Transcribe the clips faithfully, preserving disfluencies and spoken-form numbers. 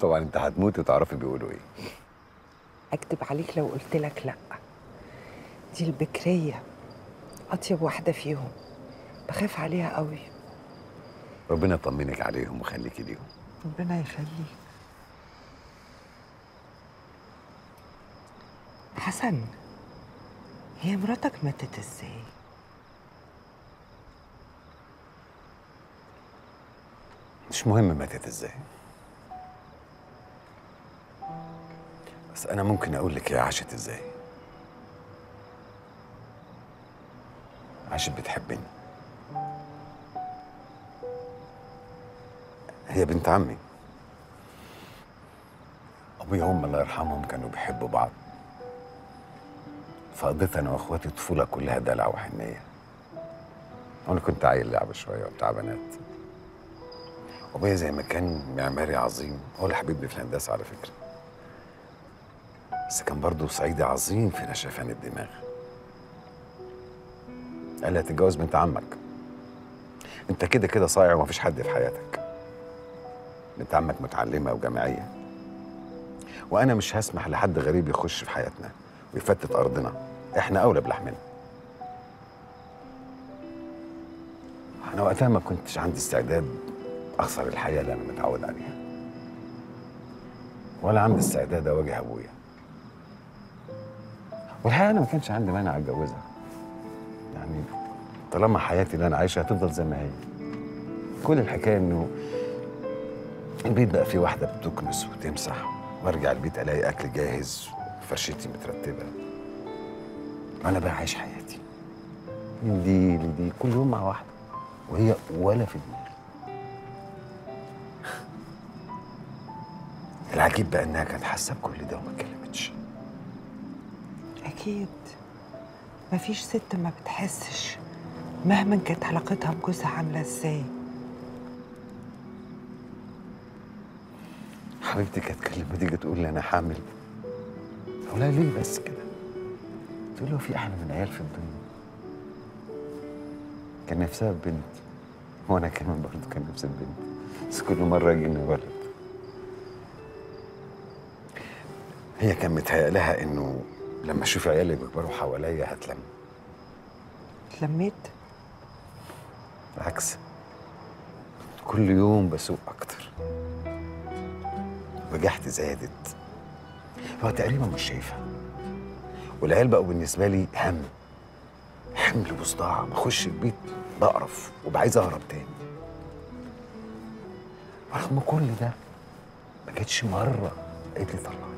طبعا انت هتموتي تعرفي بيقولوا ايه. اكدب عليك لو قلت لك لا. دي البكريه اطيب واحده فيهم، بخاف عليها قوي. ربنا يطمنك عليهم وخليكي ليهم. ربنا يخليك. حسن، هي مراتك ماتت ازاي؟ مش مهم ماتت ازاي، بس انا ممكن اقول لك هي عاشت ازاي. عاشت بتحبني. هي بنت عمي، ابويا وامي الله يرحمهم كانوا بيحبوا بعض، فقضيت انا واخواتي الطفوله كلها دلع وحنيه. انا كنت عيل لعبه شويه وبتاع بنات. ابويا زي ما كان معماري عظيم، هو اللي حبيبني في الهندسه على فكره، بس كان برضه صعيدي عظيم في نشفان الدماغ. قال لي هتتجوز بنت عمك، انت كده كده صايع ومفيش حد في حياتك، بنت عمك متعلمه وجامعيه، وانا مش هسمح لحد غريب يخش في حياتنا ويفتت ارضنا، احنا اولى بلحمنا. انا وقتها ما كنتش عندي استعداد اخسر الحياه اللي انا متعود عليها، ولا عندي استعداد اواجه ابويا، والحقيقه انا ما كانش عندي مانع اتجوزها. يعني طالما حياتي اللي انا عايشها هتفضل زي ما هي. كل الحكايه انه البيت بقى فيه واحده بتكنس وتمسح، وارجع البيت الاقي اكل جاهز وفرشتي مترتبه، وانا بقى عايش حياتي من دي لدي كل يوم مع واحده، وهي ولا في دماغي. العجيب بقى انها كانت حاسه بكل ده وما اتكلمتش. اكيد مفيش ست ما بتحسش مهما كانت علاقتها بجوزها عامله ازاي. حبيبتي كانت كلمه تيجي تقول لي انا حامل، اقول لها ليه بس كده؟ تقول لي هو في احلى من عيال في الدنيا؟ كان نفسها ببنت، وانا كمان برضه كان نفسي ببنت، بس كل مره اجي اني ولد. هي كان متهيأ لها انه لما اشوف عيالي بيكبروا حواليا هتلم. اتلميت؟ بالعكس، كل يوم بسوق اكتر، وجاحتي زادت، هو تقريبا مش شايفها، والعيال بقوا بالنسبه لي هم، حمل وصداع. بخش البيت بقرف وبعايز اهرب تاني. ورغم كل ده ما جتش مره قالت لي طلعني.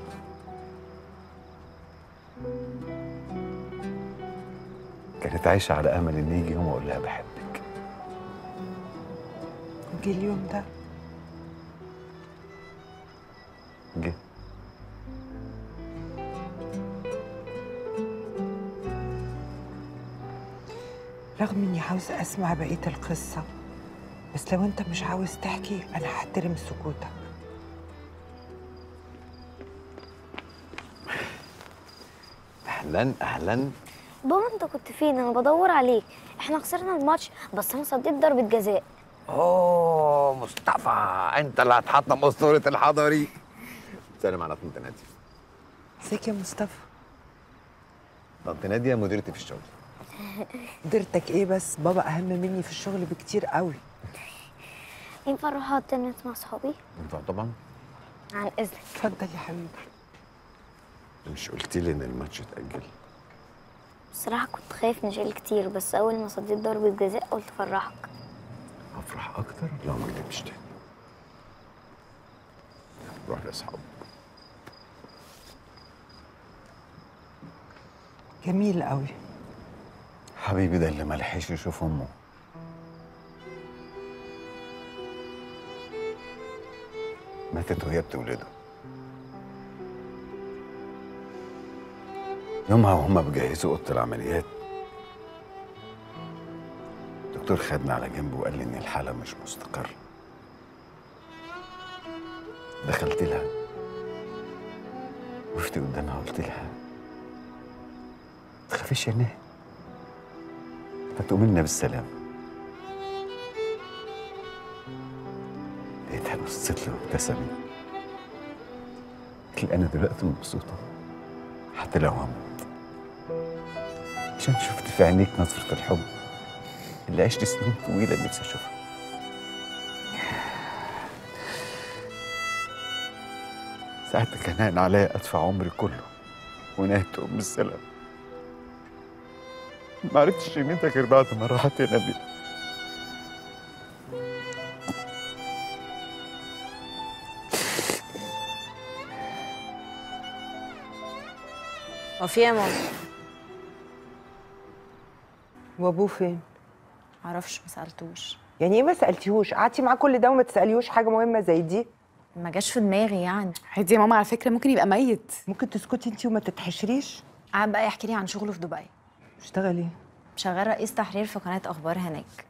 كانت عايشه على امل ان يجي يوم اقول لها بحبك. جه اليوم ده؟ جه. رغم اني عاوزه اسمع بقيه القصه، بس لو انت مش عاوز تحكي انا هحترم سكوتك. اهلا اهلا. بابا انت كنت فين؟ انا بدور عليك. احنا خسرنا الماتش بس انا صديت ضربه جزاء. اوه مصطفى، انت اللي هتحطم اسطوره الحضري. سلم على طنط ناديه. ازيك يا مصطفى؟ طنط ناديه مديرتي في الشغل. مديرتك ايه بس؟ بابا اهم مني في الشغل بكتير قوي. ينفع اروح اقعد تنس مع صحابي؟ ينفع طبعا. عن اذنك. اتفضل يا حبيبي. مش قلتي لي ان الماتش اتاجل؟ بصراحه كنت خايف نشيل كتير، بس اول ما صديت ضربه جزاء قلت افرحك. هفرح اكتر لو ما كدبتش تاني. روح لاصحابك. جميل قوي حبيبي ده اللي ملحقش يشوف امه. ماتت وهي بتولده. يومها وهما بيجهزوا اوضه العمليات، الدكتور خدنا على جنبه وقال لي ان الحاله مش مستقره. دخلت لها، وقفت قدامها وقلت لها ما تخافيش يا نهى، هتقومي لنا بالسلامه. لقيتها بصت لي وابتسمت، شكلي أنا دلوقتي مبسوطة حتى لو هموت، عشان شفت في عينيك نظرة الحب اللي عشت سنين طويلة نفسي أشوفها. ساعتها كان هان عليا أدفع عمري كله ونهت أم السلام. ما عرفتش قيمتك غير بعد ما راحت يا نبيل. هو في ايه يا ماما؟ وابوه فين؟ معرفش، ما سالتوش. يعني ايه ما سالتيهوش؟ قعدتي معاه كل ده وما تساليهوش حاجه مهمه زي دي؟ ما جاش في دماغي يعني. عادي يا ماما، على فكره ممكن يبقى ميت. ممكن تسكتي انتي وما تتحشريش؟ قعد بقى يحكي لي عن شغله في دبي. بتشتغل ايه؟ شغال رئيس تحرير في قناه اخبار هناك.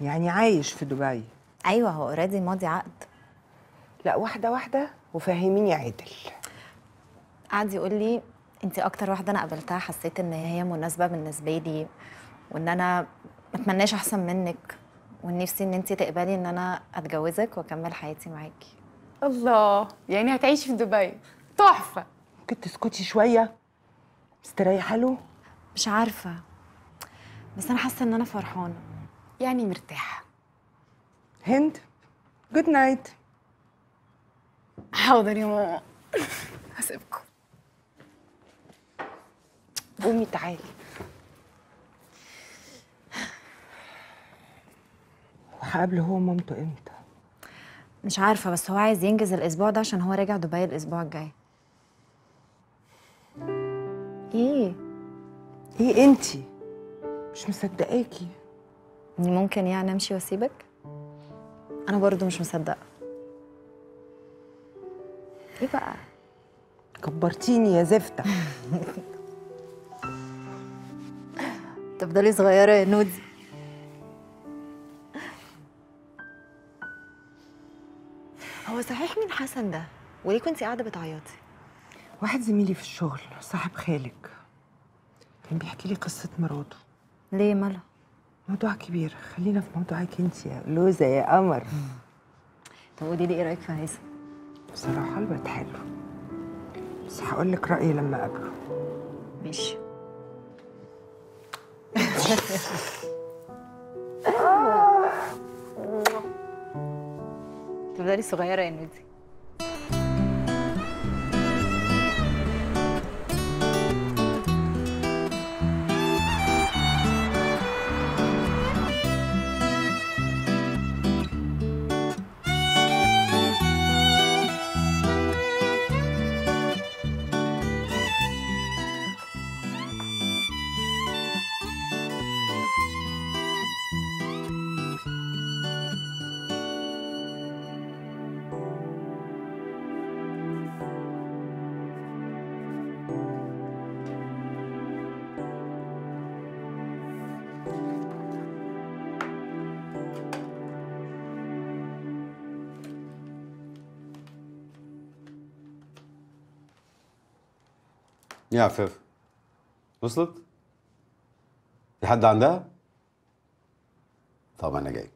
يعني عايش في دبي؟ ايوه، هو اوريدي ماضي عقد. لا واحده واحده وفهميني يا عادل. قعد يقول لي انتي اكتر واحده انا قابلتها حسيت ان هي مناسبه بالنسبه لي، وان انا ما اتمناش احسن منك، ونفسي ان انتي تقبلي ان انا اتجوزك واكمل حياتي معاكي. الله، يعني هتعيشي في دبي؟ تحفه. ممكن تسكتي شويه؟ مستريحه له؟ مش عارفه، بس انا حاسه ان انا فرحانه، يعني مرتاحه. هند، جود نايت. حاضر يا ماما، هسيبكم. قومي تعالي. هقابله هو ومامته امتى؟ مش عارفه، بس هو عايز ينجز الاسبوع ده عشان هو راجع دبي الاسبوع الجاي. ايه؟ ايه انتي؟ مش مصدقاكي. اني ممكن يعني امشي واسيبك؟ انا برضو مش مصدقه. ايه بقى؟ كبرتيني يا زفته. تفضلي صغيره يا نودي. هو صحيح مين حسن ده؟ وليه كنتي قاعده بتعيطي؟ واحد زميلي في الشغل، صاحب خالك، كان بيحكي لي قصه مراته. ليه مالها؟ موضوع كبير، خلينا في موضوعك انت يا لوزه يا قمر. طب قولي لي ايه رايك في هيثم؟ بصراحه الواد حلو، بس هقول لك رايي لما اقابله. ماشي. تفضلي صغيره يا نودي. يا عفاف، وصلت؟ في حد عندها؟ طب انا جاي.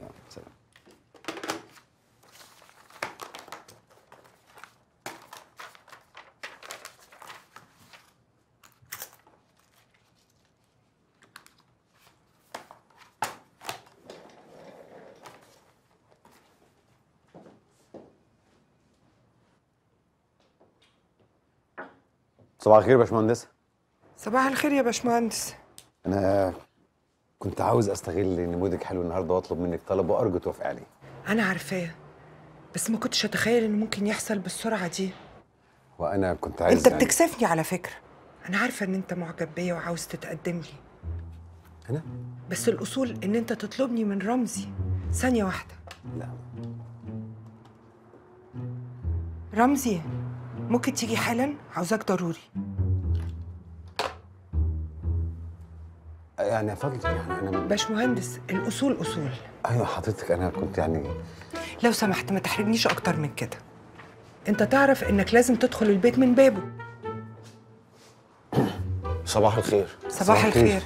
يلا سلام. صباح الخير يا باشمهندسة. صباح الخير يا باشمهندس. أنا كنت عاوز أستغل نموذج حلو النهارده وأطلب منك طلب وأرجو توافقي عليه. أنا عارفاه، بس ما كنتش أتخيل إنه ممكن يحصل بالسرعة دي. وأنا كنت عايز أنت يعني... بتكسفني على فكرة. أنا عارفة إن أنت معجب بيا وعاوز تتقدم لي. أنا؟ بس الأصول إن أنت تطلبني من رمزي. ثانية واحدة. لا رمزي، ممكن تيجي حالا؟ عاوزاك ضروري. يعني يا فضل، يعني انا باشمهندس الاصول اصول. ايوه حضرتك، انا كنت يعني لو سمحت ما تحرجنيش اكتر من كده. انت تعرف انك لازم تدخل البيت من بابه. صباح الخير. صباح الخير.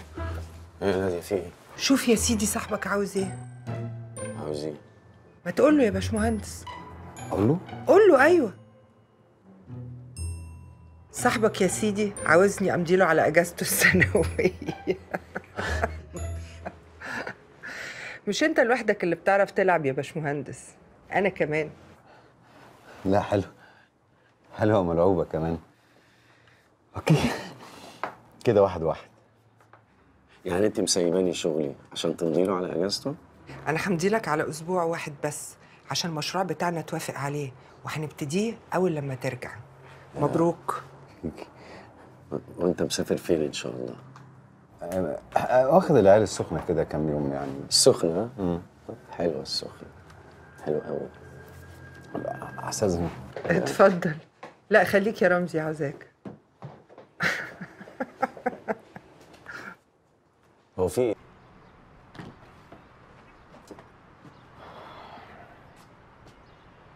ايه يا نادية، في ايه؟ شوف يا سيدي صاحبك عاوز ايه؟ عاوز ايه؟ ما تقول له يا باشمهندس. اقول له؟ قول له ايوه. صاحبك يا سيدي عاوزني امديله على اجازته السنويه. مش انت لوحدك اللي بتعرف تلعب يا باشمهندس، انا كمان. لا حلو، حلوه ملعوبه كمان. اوكي كده واحد واحد. يعني انت مسيباني شغلي عشان تمديله على اجازته؟ انا همديلك على اسبوع واحد بس عشان المشروع بتاعنا توافق عليه، وهنبتديه اول لما ترجع. مبروك. وانت مسافر فين ان شاء الله؟ واخد العيال السخنه كده كام يوم يعني. السخنه؟ امم حلوه السخنه، حلوه قوي. عسازهم. اتفضل. لا خليك يا رمزي، عاوزاك. هو في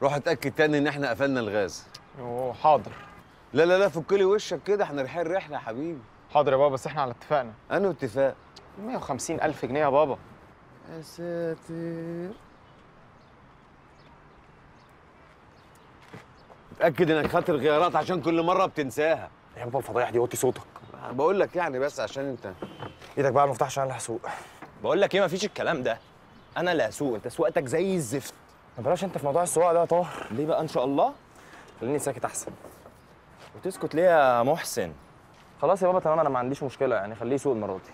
روح اتاكد تاني ان احنا قفلنا الغاز. اوه حاضر. لا لا لا فكلي وشك كده، احنا رايحين رحله يا حبيبي. حاضر يا بابا، بس احنا على اتفاقنا. أنا اتفاق؟ مية وخمسين ألف جنيه يا بابا. يا ساتر. اتأكد انك خدت الغيارات عشان كل مرة بتنساها. يا بابا الفضايح دي وطي صوتك. بقول لك يعني بس عشان انت ايدك بقى على المفتاح عشان انا هسوق. بقول لك ايه، مفيش الكلام ده. أنا اللي هسوق، أنت سواقتك زي الزفت. ما بلاش أنت في موضوع السواقة ده يا طاهر. ليه بقى إن شاء الله؟ خليني ساكت أحسن. وتسكت ليه يا محسن؟ خلاص يا بابا تمام، انا ما عنديش مشكله يعني، خليه يسوق المره دي.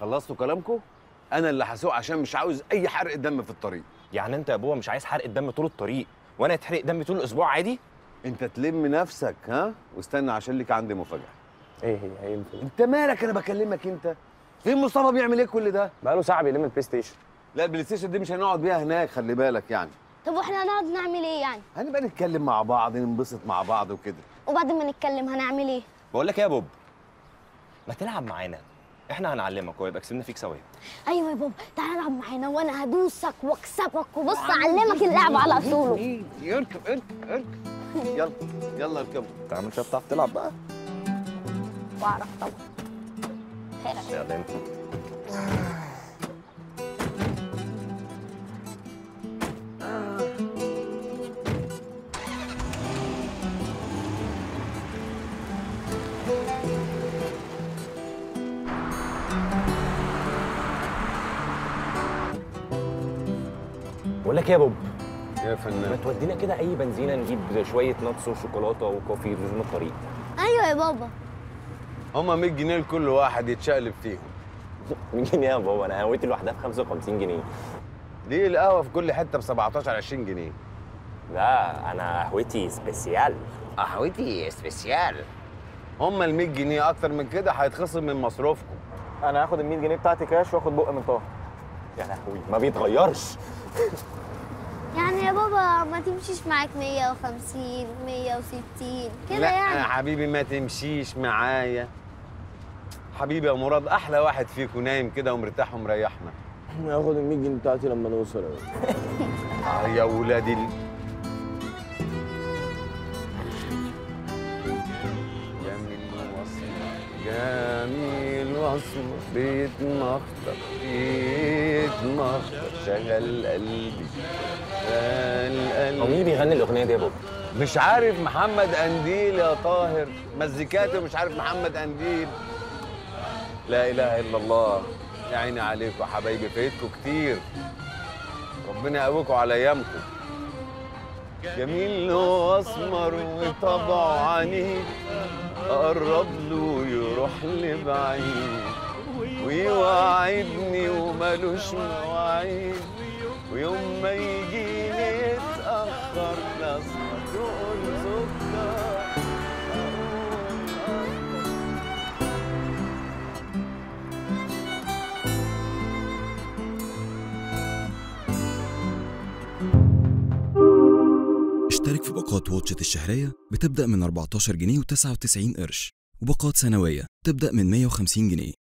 خلصتوا كلامكم؟ انا اللي هسوق عشان مش عاوز اي حرق دم في الطريق. يعني انت يا بابا مش عايز حرق دم طول الطريق وانا يتحرق دم طول الاسبوع عادي؟ انت تلم نفسك ها واستنى عشان ليك عندي مفاجاه. ايه هي؟ هي انت مالك؟ انا بكلمك انت. فين مصطفى بيعمل ايه كل ده؟ بقاله ساعه بيلم البلاي ستيشن. لا البلاي ستيشن دي مش هنقعد بيها هناك، خلي بالك يعني. طب واحنا هنقعد نعمل ايه يعني؟ هنبقى نتكلم مع بعض، ننبسط مع بعض وكده. وبعد ما نتكلم هنعمل ايه؟ بقول لك ايه يا بوب، ما تلعب معانا، احنا هنعلمك ويبقى كسبنا فيك سوا. ايوه يا بابا تعالى العب معانا وانا هدوسك واكسبك، وبص اعلمك اللعب على اصوله. اركب اركب اركب. يلا يلا اركب. انت عامل كده بتعرف تلعب بقى؟ بعرف طبعا. يلا انت. بقول لك ايه يا بوب يا فنان، ما تودينا كده اي بنزينه نجيب شويه ناتس وشوكولاته وكوفي لزوم الطريق. ايوه يا بابا. هما مية جنيه لكل واحد يتشقلب فيهم. مية جنيه يا بابا؟ انا قهوتي لوحدها ب خمسة وخمسين جنيه. دي القهوه في كل حته ب سبعتاشر عشرين جنيه. لا انا قهوتي سبيسيال. قهوتي سبيسيال. هما ال مية جنيه اكتر من كده هيتخصم من مصروفكم. انا هاخد ال مية جنيه بتاعتي كاش واخد بق من طاهر. يا لهوي ما بيتغيرش. يعني يا بابا ما تمشيش معاك مية وخمسين مية وستين كده يعني. لا حبيبي ما تمشيش معايا حبيبي يا مراد، احلى واحد فيكم نايم كده ومرتاح ومريحنا. انا هاخد ال مية جنيه بتاعتي لما نوصل. اه يا ولادي. جميل وصل جميل وصل بيتمخطر بيتمخطر شغل قلبي هو. مين بيغني الاغنيه دي يا بابا؟ مش عارف محمد قنديل يا طاهر، مزيكاتي ومش عارف محمد قنديل. لا اله الا الله. يا عيني عليكم حبايبي، فايتكم كتير، ربنا يقويكم على ايامكم. جميل له اسمر وطبعه عنيد، اقرب له يروح لبعيد، ويوعدني ومالوش مواعيد، ويوم ما يجي لي اتأخر نصحى تقول سكر. اشترك في باقات واتشت الشهرية بتبدأ من أربعتاشر جنيه وتسعة وتسعين قرش، وباقات سنوية تبدأ من مية وخمسين جنيه.